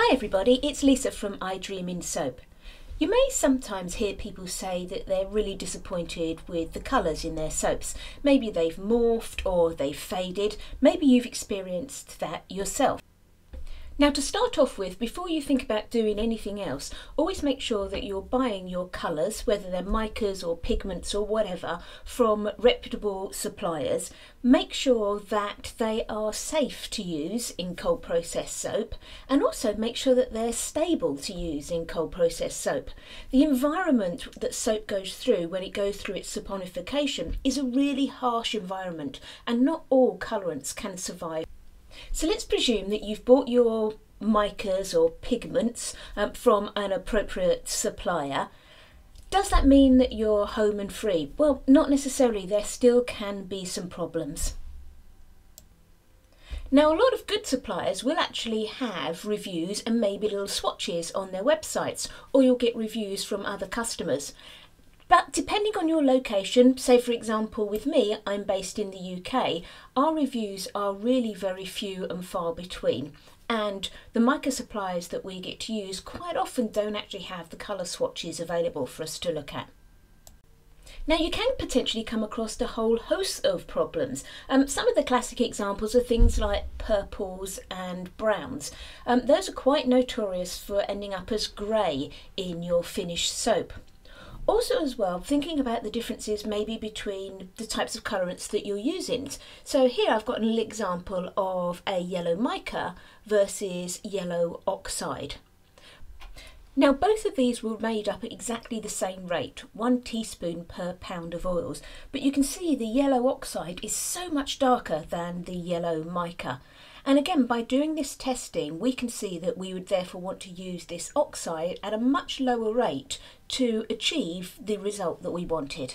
Hi everybody, it's Lisa from I Dream in Soap. You may sometimes hear people say that they're really disappointed with the colours in their soaps. Maybe they've morphed or they've faded. Maybe you've experienced that yourself. Now, to start off with, before you think about doing anything else, always make sure that you're buying your colours, whether they're micas or pigments or whatever, from reputable suppliers. Make sure that they are safe to use in cold process soap, and also make sure that they're stable to use in cold process soap. The environment that soap goes through when it goes through its saponification is a really harsh environment, and not all colourants can survive. So let's presume that you've bought your micas or pigments from an appropriate supplier. Does that mean that you're home and free? Well, not necessarily. There still can be some problems. Now, a lot of good suppliers will actually have reviews and maybe little swatches on their websites, or you'll get reviews from other customers. But depending on your location, say for example with me, I'm based in the UK, our reviews are really very few and far between. And the mica suppliers that we get to use quite often don't actually have the colour swatches available for us to look at. Now, you can potentially come across a whole host of problems. Some of the classic examples are things like purples and browns. Those are quite notorious for ending up as grey in your finished soap. Also as well, thinking about the differences maybe between the types of colourants that you're using. So here I've got an example of a yellow mica versus yellow oxide. Now, both of these were made up at exactly the same rate, 1 teaspoon per pound of oils. But you can see the yellow oxide is so much darker than the yellow mica. And again, by doing this testing, we can see that we would therefore want to use this oxide at a much lower rate to achieve the result that we wanted.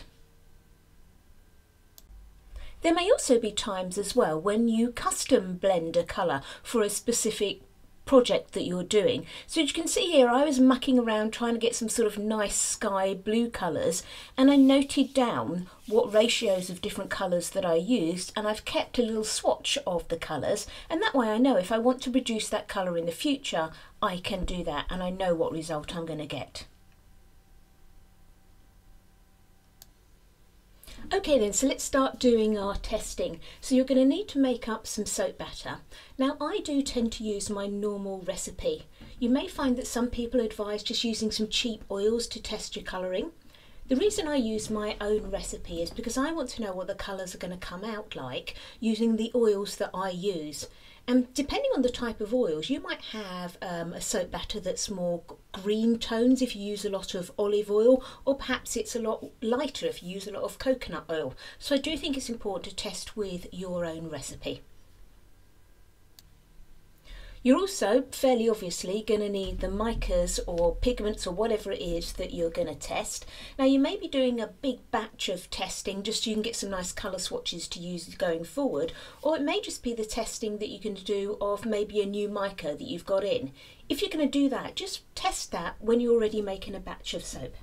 There may also be times as well when you custom blend a colour for a specific project that you're doing. So as you can see here, I was mucking around trying to get some sort of nice sky blue colours, and I noted down what ratios of different colours that I used, and I've kept a little swatch of the colours, and that way I know if I want to produce that colour in the future, I can do that and I know what result I'm going to get. Okay then, so let's start doing our testing. So you're going to need to make up some soap batter. Now, I do tend to use my normal recipe. You may find that some people advise just using some cheap oils to test your colouring. The reason I use my own recipe is because I want to know what the colours are going to come out like using the oils that I use. And depending on the type of oils, you might have a soap batter that's more green tones if you use a lot of olive oil, or perhaps it's a lot lighter if you use a lot of coconut oil. So I do think it's important to test with your own recipe. You're also, fairly obviously, going to need the micas or pigments or whatever it is that you're going to test. Now, you may be doing a big batch of testing just so you can get some nice colour swatches to use going forward, or it may just be the testing that you can do of maybe a new mica that you've got in. If you're going to do that, just test that when you're already making a batch of soap.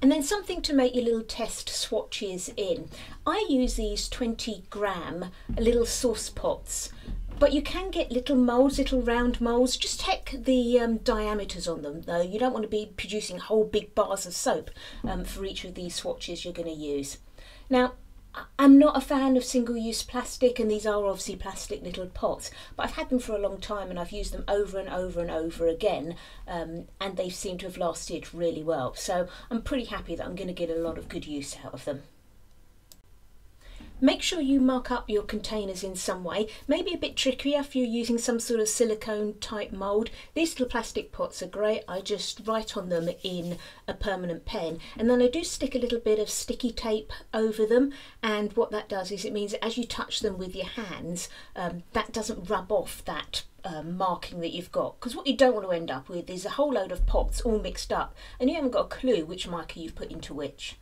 And then something to make your little test swatches in. I use these 20-gram little sauce pots. But you can get little moulds, little round moulds. Just check the diameters on them though. You don't want to be producing whole big bars of soap for each of these swatches you're going to use. Now, I'm not a fan of single-use plastic, and these are obviously plastic little pots, but I've had them for a long time and I've used them over and over and over again, and they seem to have lasted really well. So I'm pretty happy that I'm going to get a lot of good use out of them. Make sure you mark up your containers in some way. Maybe a bit trickier if you're using some sort of silicone type mould. These little plastic pots are great. I just write on them in a permanent pen, and then I do stick a little bit of sticky tape over them, and what that does is it means that as you touch them with your hands, that doesn't rub off that marking that you've got, because what you don't want to end up with is a whole load of pots all mixed up and you haven't got a clue which mica you've put into which.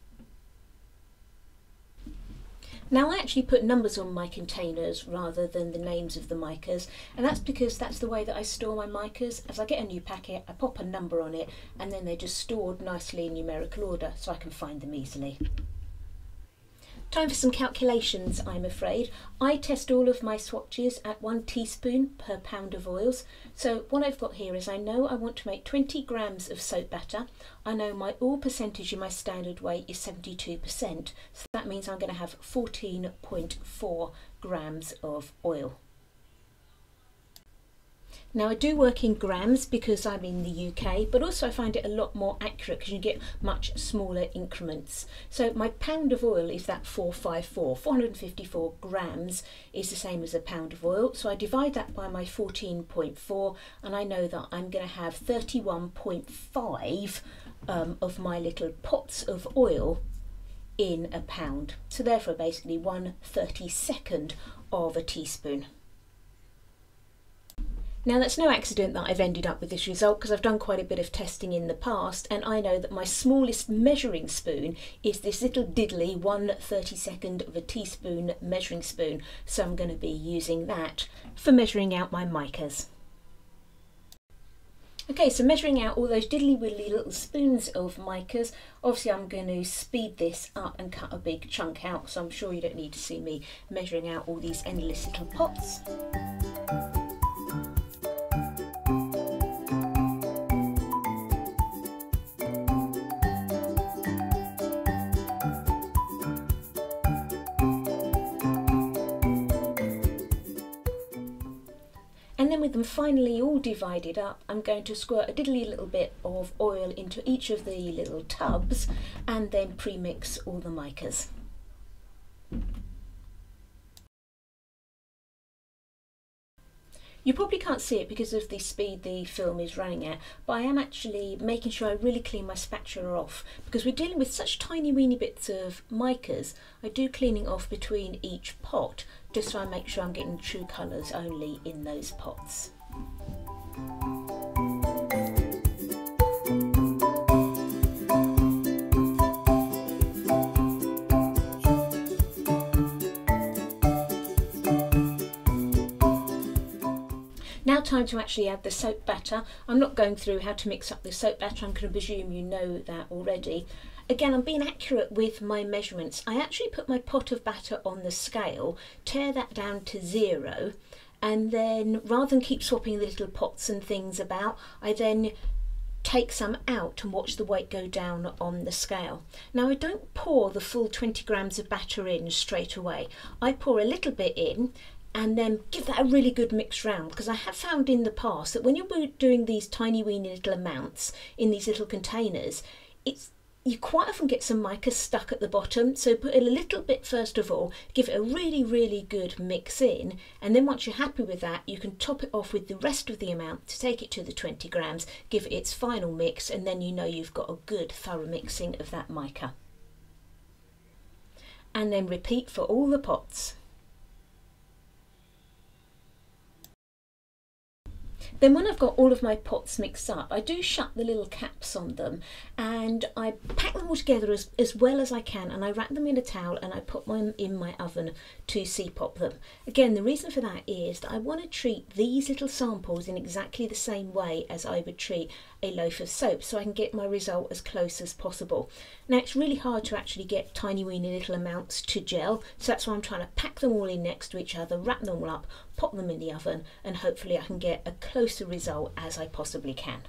Now, I actually put numbers on my containers rather than the names of the micas, and that's because that's the way that I store my micas. As I get a new packet, I pop a number on it, and then they're just stored nicely in numerical order so I can find them easily. Time for some calculations, I'm afraid. I test all of my swatches at 1 teaspoon per pound of oils. So what I've got here is I know I want to make 20 grams of soap batter. I know my oil percentage in my standard weight is 72%. So that means I'm going to have 14.4 grams of oil. Now I do work in grams because I'm in the UK, but also I find it a lot more accurate because you get much smaller increments. So my pound of oil is that 454. 454 grams is the same as a pound of oil. So I divide that by my 14.4 and I know that I'm going to have 31.5 of my little pots of oil in a pound. So therefore basically 1/32 of a teaspoon. Now that's no accident that I've ended up with this result because I've done quite a bit of testing in the past and I know that my smallest measuring spoon is this little diddly 1/32 of a teaspoon measuring spoon, so I'm going to be using that for measuring out my micas. Okay, so measuring out all those diddly widdly little spoons of micas, obviously I'm going to speed this up and cut a big chunk out, so I'm sure you don't need to see me measuring out all these endless little pots. And then with them finally all divided up, I'm going to squirt a diddly little bit of oil into each of the little tubs and then pre-mix all the micas. You probably can't see it because of the speed the film is running at, but I am actually making sure I really clean my spatula off because we're dealing with such tiny weeny bits of micas. I do cleaning off between each pot just so I make sure I'm getting true colours only in those pots. Now time to actually add the soap batter. I'm not going through how to mix up the soap batter, I'm going to presume you know that already. Again, I'm being accurate with my measurements. I actually put my pot of batter on the scale, tear that down to 0, and then rather than keep swapping the little pots and things about, I then take some out and watch the weight go down on the scale. Now I don't pour the full 20 grams of batter in straight away. I pour a little bit in and then give that a really good mix round, because I have found in the past that when you're doing these tiny weeny little amounts in these little containers, you quite often get some mica stuck at the bottom, so put in a little bit first of all, give it a really, really good mix in, and then once you're happy with that, you can top it off with the rest of the amount to take it to the 20 grams, give it its final mix, and then you know you've got a good thorough mixing of that mica. And then repeat for all the pots. Then when I've got all of my pots mixed up, I do shut the little caps on them and I pack them all together as well as I can, and I wrap them in a towel and I put them in my oven to C-pop them. Again, the reason for that is that I want to treat these little samples in exactly the same way as I would treat a loaf of soap, so I can get my result as close as possible. Now it's really hard to actually get tiny weeny little amounts to gel, so that's why I'm trying to pack them all in next to each other, wrap them all up, pop them in the oven, and hopefully I can get a closer result as I possibly can.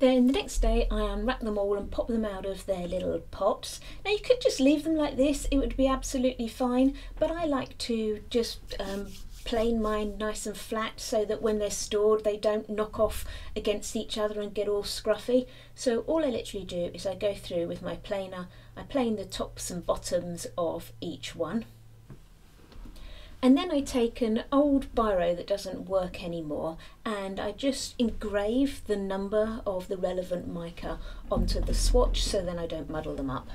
Then the next day I unwrap them all and pop them out of their little pots. Now you could just leave them like this, it would be absolutely fine, but I like to just plane mine nice and flat so that when they're stored they don't knock off against each other and get all scruffy. So all I literally do is I go through with my planer, I plane the tops and bottoms of each one. And then I take an old biro that doesn't work anymore and I just engrave the number of the relevant mica onto the swatch so then I don't muddle them up.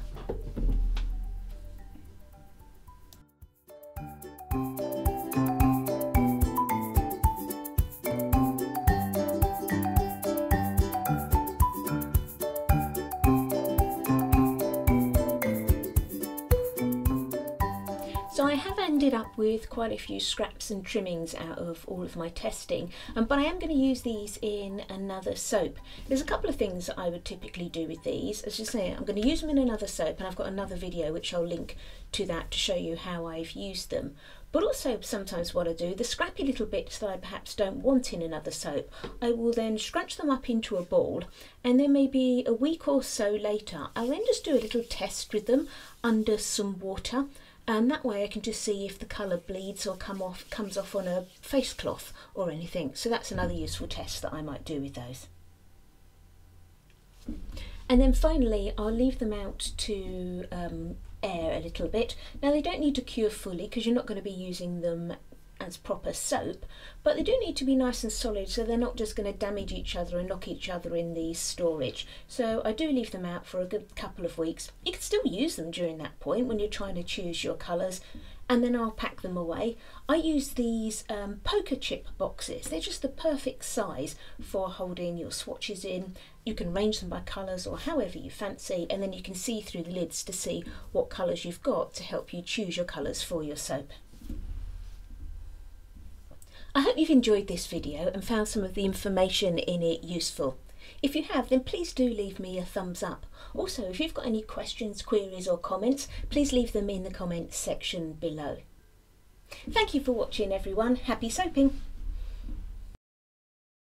ended up with quite a few scraps and trimmings out of all of my testing, but I am going to use these in another soap. There's a couple of things that I would typically do with these. As I say, I'm going to use them in another soap, and I've got another video which I'll link to that to show you how I've used them. But also sometimes what I do, the scrappy little bits that I perhaps don't want in another soap, I will then scrunch them up into a ball, and then maybe a week or so later, I'll then just do a little test with them under some water, and that way I can just see if the colour bleeds or comes off on a face cloth or anything. So that's another useful test that I might do with those. And then finally, I'll leave them out to air a little bit. Now they don't need to cure fully because you're not going to be using them as proper soap, but they do need to be nice and solid so they're not just going to damage each other and knock each other in the storage. So I do leave them out for a good couple of weeks. You can still use them during that point when you're trying to choose your colours, and then I'll pack them away. I use these poker chip boxes. They're just the perfect size for holding your swatches in. You can range them by colours or however you fancy, and then you can see through the lids to see what colours you've got to help you choose your colours for your soap. I hope you've enjoyed this video and found some of the information in it useful. If you have, then please do leave me a thumbs up. Also, if you've got any questions, queries or comments, please leave them in the comments section below. Thank you for watching everyone. Happy soaping!